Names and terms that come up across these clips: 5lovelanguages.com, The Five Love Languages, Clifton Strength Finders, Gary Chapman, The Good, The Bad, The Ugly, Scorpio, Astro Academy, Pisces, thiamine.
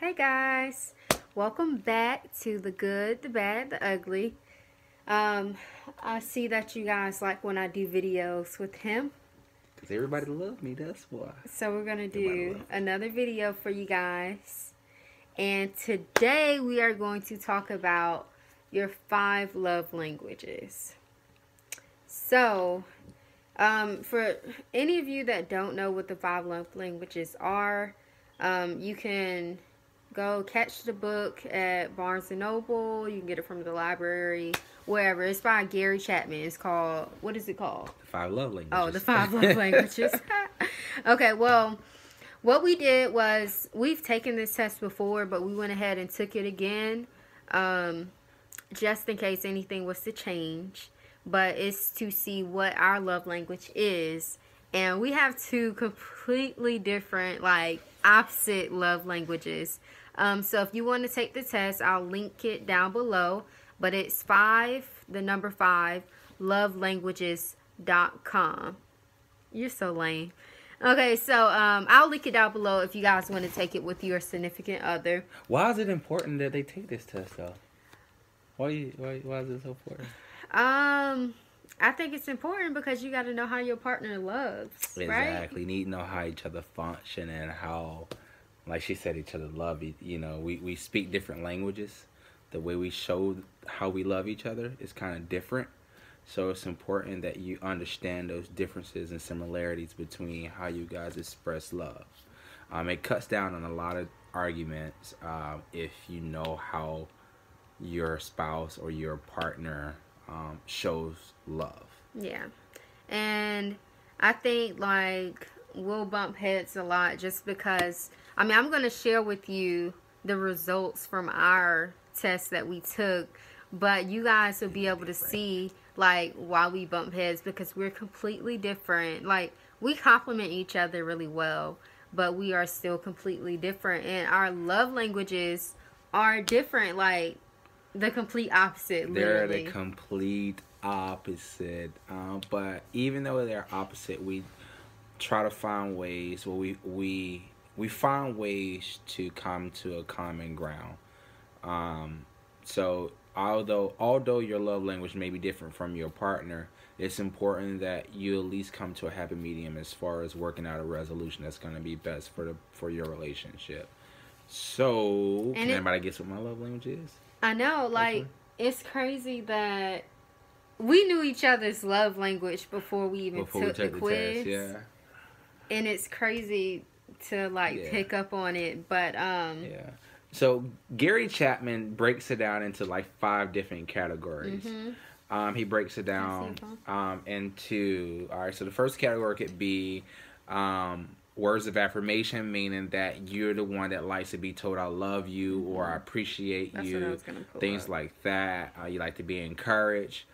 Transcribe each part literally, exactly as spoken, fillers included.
Hey guys, welcome back to The Good, The Bad, The Ugly. Um, I see that you guys like when I do videos with him. Because everybody loves me, that's why. So we're going to do another video for you guys. And today we are going to talk about your five love languages. So, um, for any of you that don't know what the five love languages are, um, you can go catch the book at Barnes and Noble. You can get it from the library, wherever. It's by Gary Chapman. It's called, what is it called? The Five Love Languages. Oh, The Five Love Languages. Okay, well, what we did was, we've taken this test before, but we went ahead and took it again, um, just in case anything was to change. But it's to see what our love language is. And we have two completely different, like, opposite love languages. Um, so if you want to take the test, I'll link it down below. But it's five, the number five, love languages dot com. You're so lame. Okay, so um, I'll link it down below if you guys want to take it with your significant other. Why is it important that they take this test, though? Why, you, why, why is it so important? Um... I think it's important because you got to know how your partner loves, exactly. Right? Exactly. You need to know how each other function and how, like she said, each other love. You know, we, we speak different languages. The way we show how we love each other is kind of different. So it's important that you understand those differences and similarities between how you guys express love. Um, it cuts down on a lot of arguments um, if you know how your spouse or your partner Um, shows love. Yeah. And I think, like, we'll bump heads a lot just because, I mean, I'm going to share with you the results from our test that we took, but you guys will be able to see, like, why we bump heads, because we're completely different. Like, we complement each other really well, but we are still completely different, and our love languages are different. Like, the complete opposite, literally. They're the complete opposite. Um, but even though they're opposite, we try to find ways, well, we, we, we find ways to come to a common ground. Um, so although, although your love language may be different from your partner, it's important that you at least come to a happy medium as far as working out a resolution that's going to be best for the, for your relationship. So, can anybody guess what my love language is? I know, like, it's crazy that we knew each other's love language before we even before took we the quiz. The test, yeah. And it's crazy to, like, yeah. pick up on it, but, um... yeah. So, Gary Chapman breaks it down into, like, five different categories. Mm-hmm. Um, he breaks it down um, into... All right, so the first category could be um, words of affirmation, meaning that you're the one that likes to be told I love you or I appreciate That's you, what I was gonna pull things up. Like that. Uh, you like to be encouraged.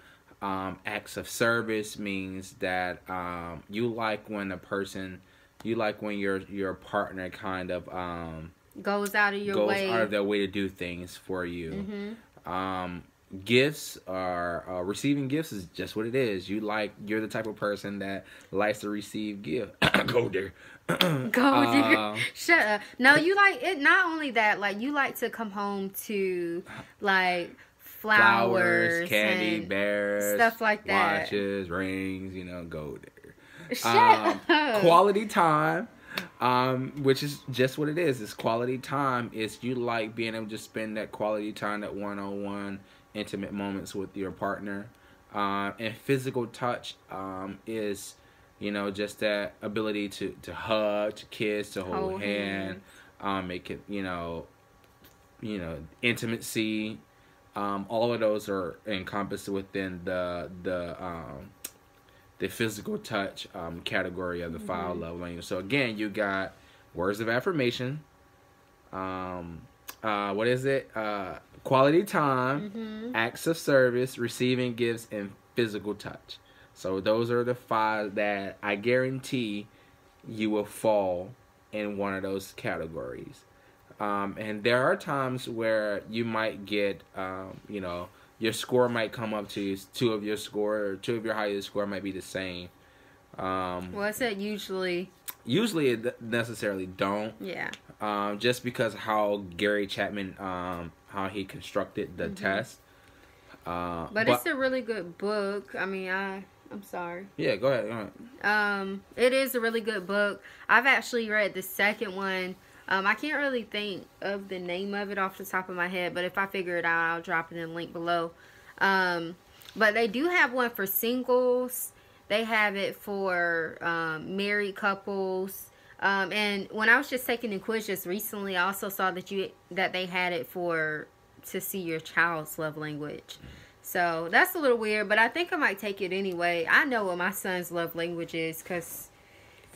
Um, acts of service means that um, you like when a person, you like when your your partner kind of um, goes out of your goes way, out of their way to do things for you. Mm-hmm. um, Gifts are uh, receiving gifts is just what it is. You like you're the type of person that likes to receive gifts. Go there. Go there. Um, Shut up. No, you like it. Not only that, like you like to come home to like flowers, flowers candy bears, stuff like that, watches, rings. You know, go there. Shut um, up. Quality time. Um, which is just what it is. It's quality time. It's you like being able to spend that quality time, that one-on-one intimate moments with your partner. Um, and physical touch um, is, you know, just that ability to, to hug, to kiss, to hold, hold hand, hand. Um, make it, you know, you know, intimacy. Um, all of those are encompassed within the, the, um, the physical touch um, category of the mm-hmm. five love languages. So again, you got words of affirmation. Um, uh, what is it? Uh, quality time, mm-hmm. acts of service, receiving gifts, and physical touch. So those are the five that I guarantee you will fall in one of those categories. Um, and there are times where you might get, um, you know, your score might come up to you. Two of your score, or two of your highest score might be the same. Um, well, I said usually. Usually it necessarily don't. Yeah. Um, just because how Gary Chapman, um, how he constructed the mm-hmm. test. Uh, but, but it's a really good book. I mean, I... I'm sorry. Yeah, go ahead. Go ahead. Um, it is a really good book. I've actually read the second one. Um, I can't really think of the name of it off the top of my head, but if I figure it out, I'll drop it in the link below. Um, but they do have one for singles. They have it for um, married couples. Um, and when I was just taking the quiz just recently, I also saw that you that they had it for to see your child's love language. So, that's a little weird, but I think I might take it anyway. I know what my son's love language is, because...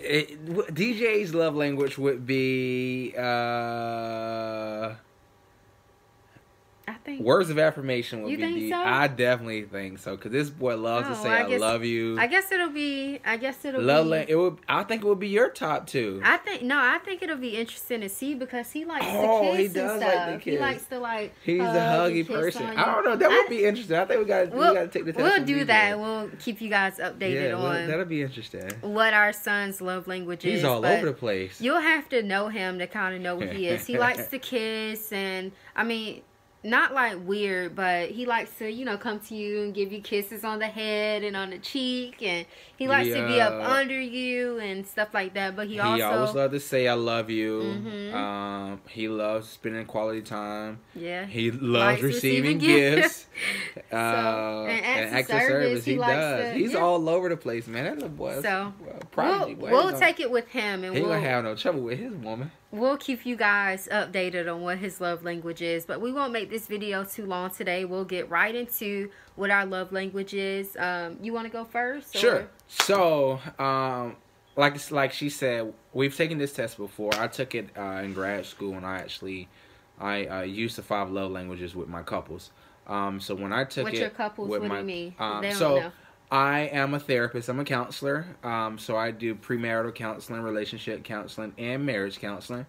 D J's love language would be... Uh, I think... Words of affirmation would you be... You think D so? I definitely think so, because this boy loves oh, to say, I, I guess, love you. I guess it'll be... I guess it'll love be... It would, I think it would be your top two. I think... No, I think it'll be interesting to see, because he likes oh, to kiss he does and stuff. Like kiss. He likes to, like... He's hug, a huggy person. I don't know. That I, would be interesting. I think we got we'll, to take the test. We'll do that. We'll keep you guys updated yeah, on... We'll, that'll be interesting. What our son's love language He's is. He's all over the place. You'll have to know him to kind of know what he is. He likes to kiss and... I mean... Not like weird, but he likes to, you know, come to you and give you kisses on the head and on the cheek, and he likes yeah. to be up under you and stuff like that. But he, he also he always loves to say "I love you." Mm-hmm. Um, he loves spending quality time. Yeah, he loves receiving, receiving gifts. gifts. so, uh, and acts, and acts of service, service he, he does. To, He's yeah. all over the place, man. That little boy. So we'll, we'll take it with him, and he we'll, won't have no trouble with his woman. We'll keep you guys updated on what his love language is, but we won't make this video too long today. We'll get right into what our love language is. Um, you want to go first? Or? Sure. So, um, like like she said, we've taken this test before. I took it uh, in grad school, and I actually I uh, used the five love languages with my couples. Um, so when I took with it, your couples, with what my, do you mean? Um, they don't so know. I am a therapist. I'm a counselor. Um, so I do premarital counseling, relationship counseling, and marriage counseling.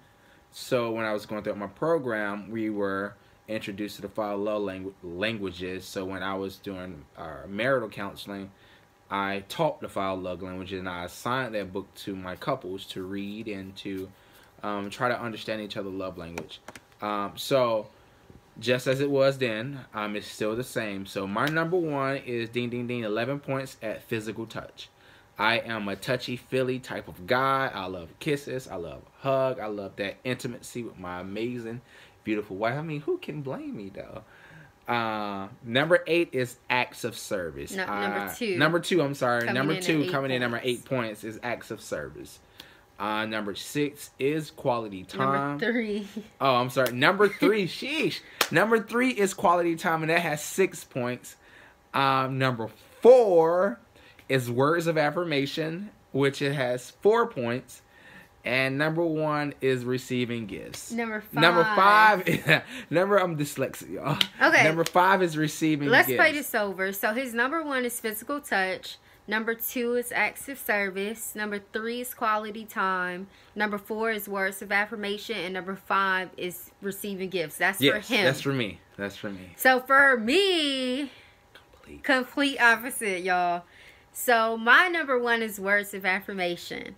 So when I was going through my program, we were introduced to the five love langu languages. So when I was doing our marital counseling, I taught the five love languages, and I assigned that book to my couples to read and to um, try to understand each other's love language. Um, so... Just as it was then, um, it's still the same. So my number one is ding, ding, ding, eleven points at physical touch. I am a touchy-feely type of guy. I love kisses. I love hug. I love that intimacy with my amazing, beautiful wife. I mean, who can blame me, though? Uh, number eight is acts of service. No, uh, number two. Number two, I'm sorry. Coming number two, coming points. in number eight points is acts of service. Uh, number six is quality time. Number three. Oh, I'm sorry. Number three, sheesh. Number three is quality time, and that has six points. Um, number four is words of affirmation, which it has four points. And number one is receiving gifts. Number five. Number five. number, I'm dyslexic, y'all. Okay. Number five is receiving Let's gifts. Let's play this over. So his number one is physical touch. Number two is acts of service. Number three is quality time. Number four is words of affirmation. And number five is receiving gifts. That's yes, for him. That's for me. That's for me. So for me, complete, complete opposite, y'all. So my number one is words of affirmation.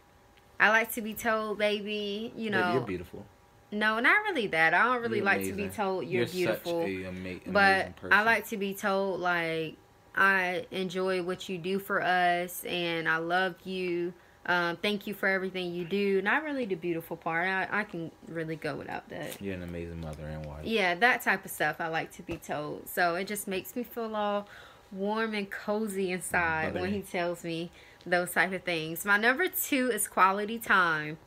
I like to be told, baby, you know. Baby, you're beautiful. No, not really that. I don't really you're like amazing. to be told you're, you're beautiful. Such a ama but person. I like to be told, like, I enjoy what you do for us, and I love you. Um, thank you for everything you do. Not really the beautiful part. I, I can really go without that. You're an amazing mother and wife. Yeah, that type of stuff I like to be told. So it just makes me feel all warm and cozy inside when he tells me those type of things. My number two is quality time.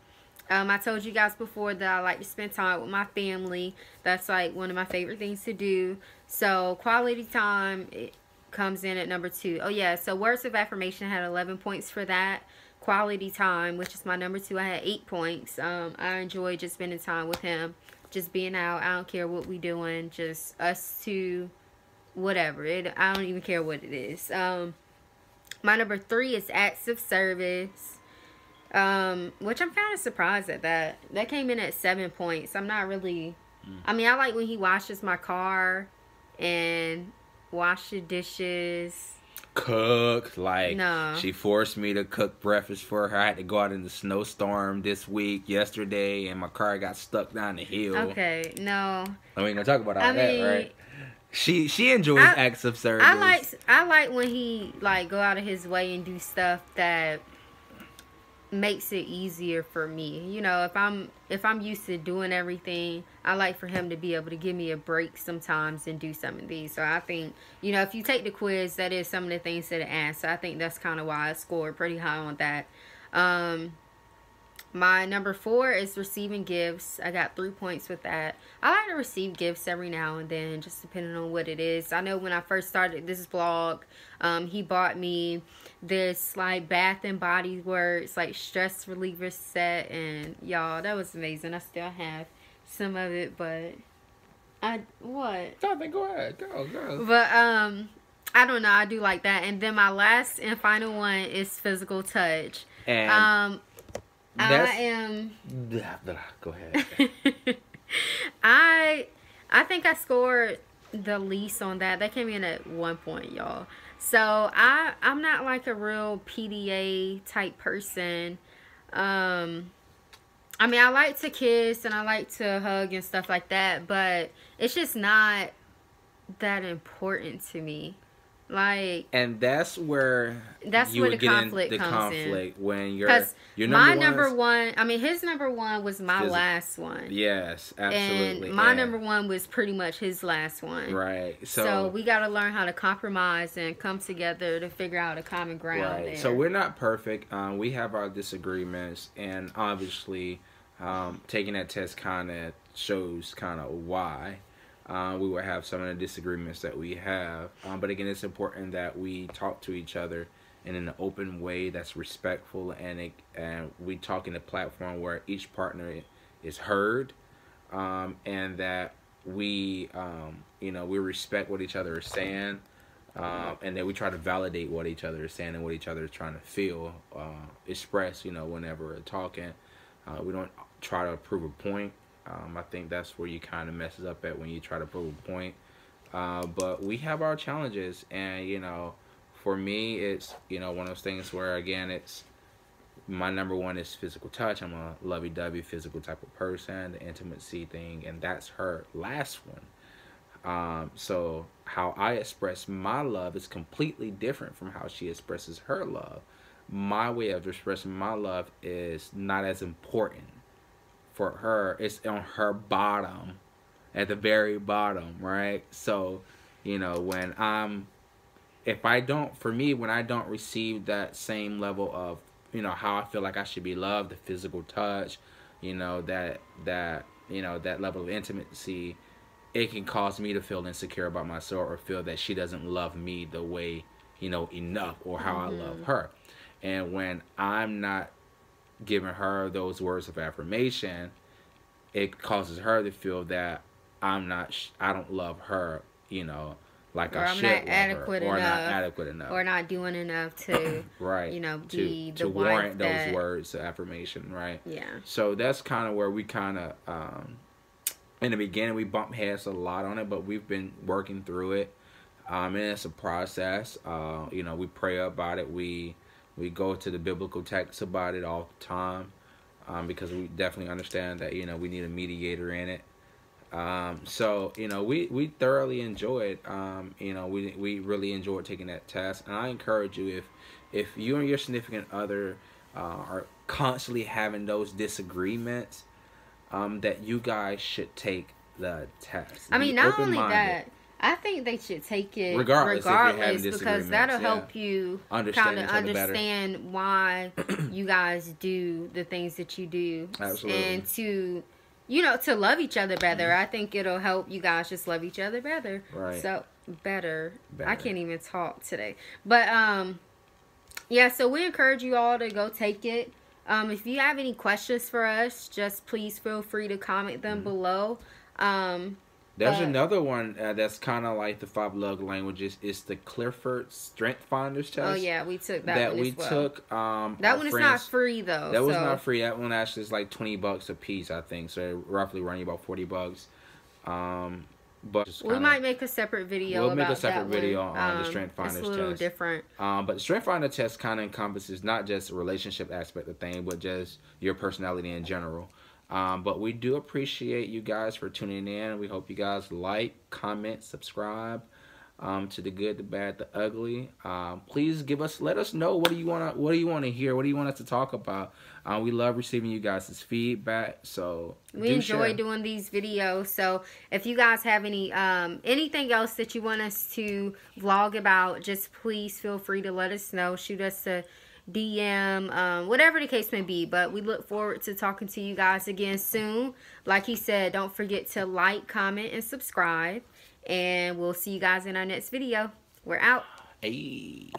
Um, I told you guys before that I like to spend time with my family. That's like one of my favorite things to do. So quality time... It, comes in at number two. Oh yeah, so words of affirmation had eleven points for that. Quality time, which is my number two, I had eight points. Um, I enjoy just spending time with him, just being out. I don't care what we doing, just us two, whatever. It, I don't even care what it is. Um, my number three is acts of service, um, which I'm kind of surprised at that. That came in at seven points. I'm not really. Mm. I mean, I like when he washes my car, and. Wash the dishes. cook. Like, no. She forced me to cook breakfast for her. I had to go out in the snowstorm this week, yesterday, and my car got stuck down the hill. Okay, no. I mean, we're talking about all I that, mean, right? She she enjoys I, acts of service. I like I like when he like go out of his way and do stuff that makes it easier for me. You know, if I'm if I'm used to doing everything, I like for him to be able to give me a break sometimes and do some of these. So I think, you know, if you take the quiz, that is some of the things that it asks. So I think that's kind of why I scored pretty high on that. Um, my number four is receiving gifts. I got three points with that. I like to receive gifts every now and then, just depending on what it is. I know when I first started this vlog, um, he bought me this like Bath and Body Works like stress reliever set, and y'all, that was amazing. I still have some of it, but I what? Something, go ahead, go, go. But um, I don't know. I do like that. And then my last and final one is physical touch. And um, I am. Blah, blah, go ahead. I I think I scored the least on that. That came in at one point, y'all. So I I'm not like a real P D A type person. Um, I mean, I like to kiss and I like to hug and stuff like that, but it's just not that important to me. Like, and that's where that's you where the conflict the comes conflict in. When you're your number my one number is, one. I mean, his number one was my his, last one. Yes, absolutely. And my yeah. number one was pretty much his last one. Right. So, so we got to learn how to compromise and come together to figure out a common ground. Right. There. So we're not perfect. Um, we have our disagreements, and obviously, um, taking that test kind of shows kind of why. Uh, we will have some of the disagreements that we have. Um, but again, it's important that we talk to each other in an open way that's respectful. And, it, and we talk in a platform where each partner is heard. Um, and that we, um, you know, we respect what each other is saying. Um, and that we try to validate what each other is saying and what each other is trying to feel, uh, express, you know, whenever we're talking. Uh, we don't try to prove a point. Um, I think that's where you kind of messes up at when you try to prove a point. Uh, but we have our challenges. And, you know, for me, it's, you know, one of those things where, again, it's my number one is physical touch. I'm a lovey-dovey physical type of person, the intimacy thing. And that's her last one. Um, so how I express my love is completely different from how she expresses her love. My way of expressing my love is not as important. For her, it's on her bottom, at the very bottom, right? So, you know, when I'm, if I don't, for me, when I don't receive that same level of, you know, how I feel like I should be loved, the physical touch, you know, that, that, you know, that level of intimacy, it can cause me to feel insecure about myself or feel that she doesn't love me the way, you know, enough or how mm-hmm. I love her. And when I'm not giving her those words of affirmation, it causes her to feel that I'm not, sh I don't love her, you know, like or I I'm should not love adequate her, or enough, not adequate enough, or not doing enough to, right, you know, be to, the to wife warrant that... those words of affirmation, right? Yeah. So that's kind of where we kind of, um, in the beginning, we bumped heads a lot on it, but we've been working through it, um, and it's a process. Uh, you know, we pray about it. We We go to the biblical texts about it all the time, um, because we definitely understand that, you know, we need a mediator in it. Um, so, you know, we, we thoroughly enjoyed, um, you know, we, we really enjoyed taking that test. And I encourage you, if, if you and your significant other uh, are constantly having those disagreements, um, that you guys should take the test. I mean, not only that. I think they should take it regardless, regardless because that'll yeah. help you kind of understand better. Why you guys do the things that you do. Absolutely. And to, you know, to love each other better. Mm-hmm. I think it'll help you guys just love each other better. Right. So, better. better. I can't even talk today. But, um, yeah, so we encourage you all to go take it. Um, if you have any questions for us, just please feel free to comment them mm-hmm. below. Um... There's but, another one uh, that's kind of like the Five Love Languages. It's the Clifton Strength Finders test. Oh, yeah. We took that, that one we as well. took. Um, that one friends, is not free, though. That so. was not free. That one actually is like twenty bucks a piece, I think. So, roughly running about forty bucks. Um, But we kinda, might make a separate video. We'll about make a separate video one. on um, the Strength Finders test. It's a little test. different. Um, but the Strength Finder test kind of encompasses not just the relationship aspect of things, but just your personality in general. Um, but we do appreciate you guys for tuning in. We hope you guys like, comment, subscribe um, to The Good, The Bad, The Ugly. Um, please give us, let us know what do you wanna, what do you wanna hear, what do you want us to talk about. Uh, we love receiving you guys' feedback. So we do enjoy share. doing these videos. So if you guys have any um, anything else that you want us to vlog about, just please feel free to let us know. Shoot us a D M, um, whatever the case may be. But we look forward to talking to you guys again soon. Like he said, don't forget to like, comment, and subscribe. And we'll see you guys in our next video. We're out. Hey.